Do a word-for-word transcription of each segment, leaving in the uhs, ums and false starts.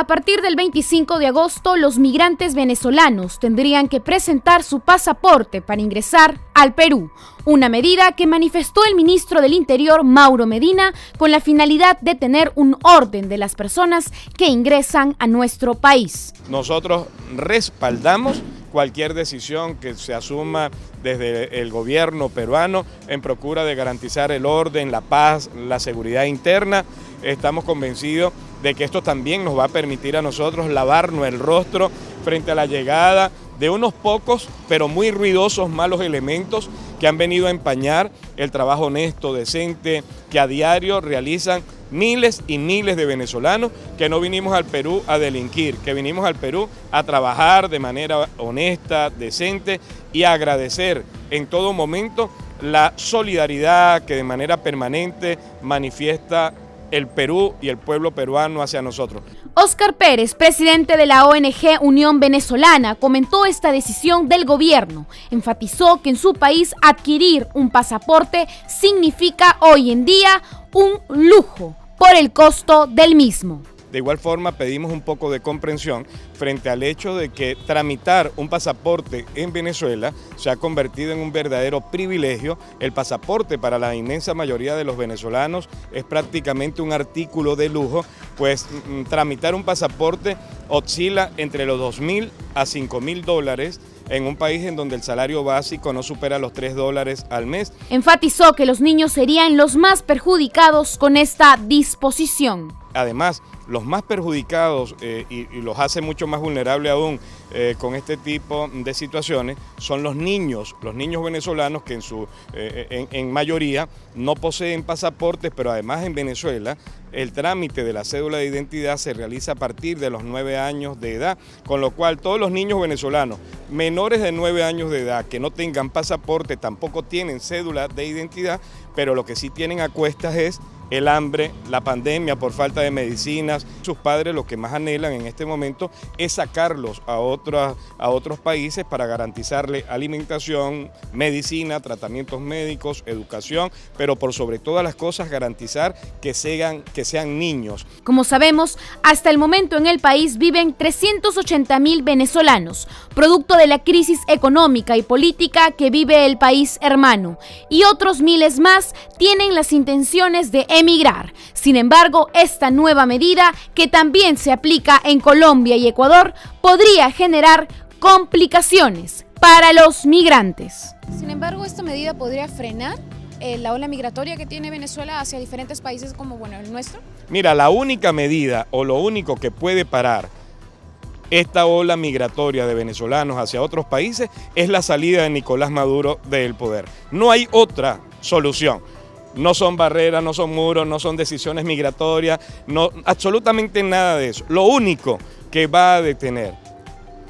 A partir del veinticinco de agosto, los migrantes venezolanos tendrían que presentar su pasaporte para ingresar al Perú, una medida que manifestó el ministro del Interior, Mauro Medina, con la finalidad de tener un orden de las personas que ingresan a nuestro país. Nosotros respaldamos cualquier decisión que se asuma desde el gobierno peruano en procura de garantizar el orden, la paz, la seguridad interna. Estamos convencidos de que esto también nos va a permitir a nosotros lavarnos el rostro frente a la llegada de unos pocos pero muy ruidosos malos elementos que han venido a empañar el trabajo honesto, decente, que a diario realizan miles y miles de venezolanos, que no vinimos al Perú a delinquir, que vinimos al Perú a trabajar de manera honesta, decente y a agradecer en todo momento la solidaridad que de manera permanente manifiesta el Perú y el pueblo peruano hacia nosotros. Oscar Pérez, presidente de la O N G Unión Venezolana, comentó esta decisión del gobierno. Enfatizó que en su país adquirir un pasaporte significa hoy en día un lujo por el costo del mismo. De igual forma, pedimos un poco de comprensión frente al hecho de que tramitar un pasaporte en Venezuela se ha convertido en un verdadero privilegio. El pasaporte para la inmensa mayoría de los venezolanos es prácticamente un artículo de lujo, pues tramitar un pasaporte oscila entre los dos mil a cinco mil dólares en un país en donde el salario básico no supera los tres dólares al mes. Enfatizó que los niños serían los más perjudicados con esta disposición. Además, los más perjudicados eh, y, y los hace mucho más vulnerables aún eh, con este tipo de situaciones son los niños, los niños venezolanos que en, su, eh, en, en mayoría no poseen pasaportes, pero además en Venezuela el trámite de la cédula de identidad se realiza a partir de los nueve años de edad, con lo cual todos los niños venezolanos menores de nueve años de edad que no tengan pasaporte tampoco tienen cédula de identidad, pero lo que sí tienen a cuestas es el hambre, la pandemia por falta de medicinas. Sus padres lo que más anhelan en este momento es sacarlos a, otras, a otros países para garantizarle alimentación, medicina, tratamientos médicos, educación, pero por sobre todas las cosas garantizar que sean, que sean niños. Como sabemos, hasta el momento en el país viven trescientos ochenta mil venezolanos, producto de la crisis económica y política que vive el país hermano, y otros miles más tienen las intenciones de emigrar. Sin embargo, esta nueva medida, que también se aplica en Colombia y Ecuador, podría generar complicaciones para los migrantes. Sin embargo, esta medida podría frenar eh, la ola migratoria que tiene Venezuela hacia diferentes países como bueno, el nuestro. Mira, la única medida o lo único que puede parar esta ola migratoria de venezolanos hacia otros países es la salida de Nicolás Maduro del poder. No hay otra solución. No son barreras, no son muros, no son decisiones migratorias, no, absolutamente nada de eso. Lo único que va a detener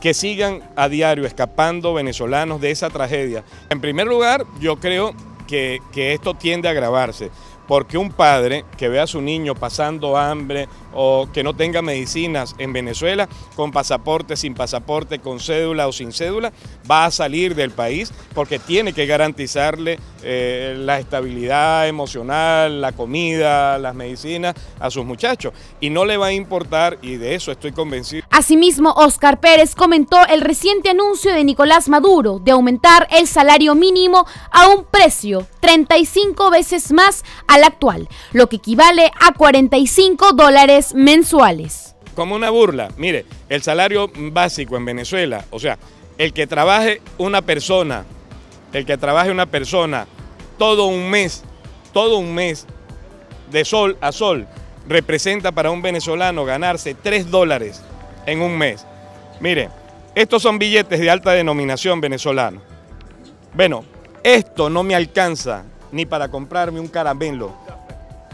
que sigan a diario escapando venezolanos de esa tragedia. En primer lugar, yo creo que, que esto tiende a agravarse, porque un padre que vea a su niño pasando hambre o que no tenga medicinas en Venezuela, con pasaporte, sin pasaporte, con cédula o sin cédula, va a salir del país porque tiene que garantizarle eh, la estabilidad emocional, la comida, las medicinas a sus muchachos. Y no le va a importar, y de eso estoy convencido. Asimismo, Oscar Pérez comentó el reciente anuncio de Nicolás Maduro de aumentar el salario mínimo a un precio treinta y cinco veces más a actual, lo que equivale a cuarenta y cinco dólares mensuales. Como una burla, mire, el salario básico en Venezuela, o sea, el que trabaje una persona, el que trabaje una persona todo un mes, todo un mes de sol a sol, representa para un venezolano ganarse tres dólares en un mes. Mire, estos son billetes de alta denominación venezolano. Bueno, esto no me alcanza ni para comprarme un caramelo,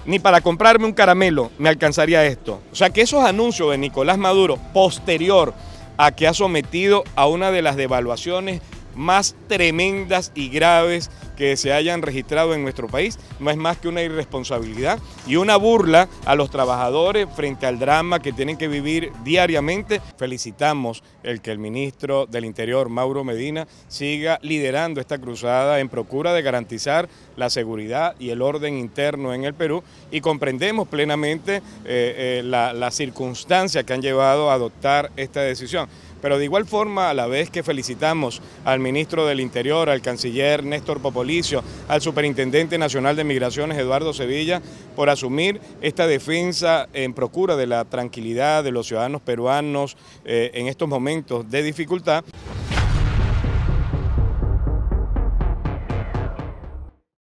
ni para comprarme un caramelo me alcanzaría esto. O sea que esos anuncios de Nicolás Maduro, posterior a que ha sometido a una de las devaluaciones más tremendas y graves que se hayan registrado en nuestro país no es más que una irresponsabilidad y una burla a los trabajadores frente al drama que tienen que vivir diariamente. Felicitamos el que el ministro del Interior, Mauro Medina, siga liderando esta cruzada en procura de garantizar la seguridad y el orden interno en el Perú, y comprendemos plenamente eh, eh, la, la circunstancia que han llevado a adoptar esta decisión. Pero de igual forma, a la vez que felicitamos al ministro del Interior, al canciller Néstor Popolicio, al superintendente nacional de Migraciones, Eduardo Sevilla, por asumir esta defensa en procura de la tranquilidad de los ciudadanos peruanos eh, en estos momentos de dificultad.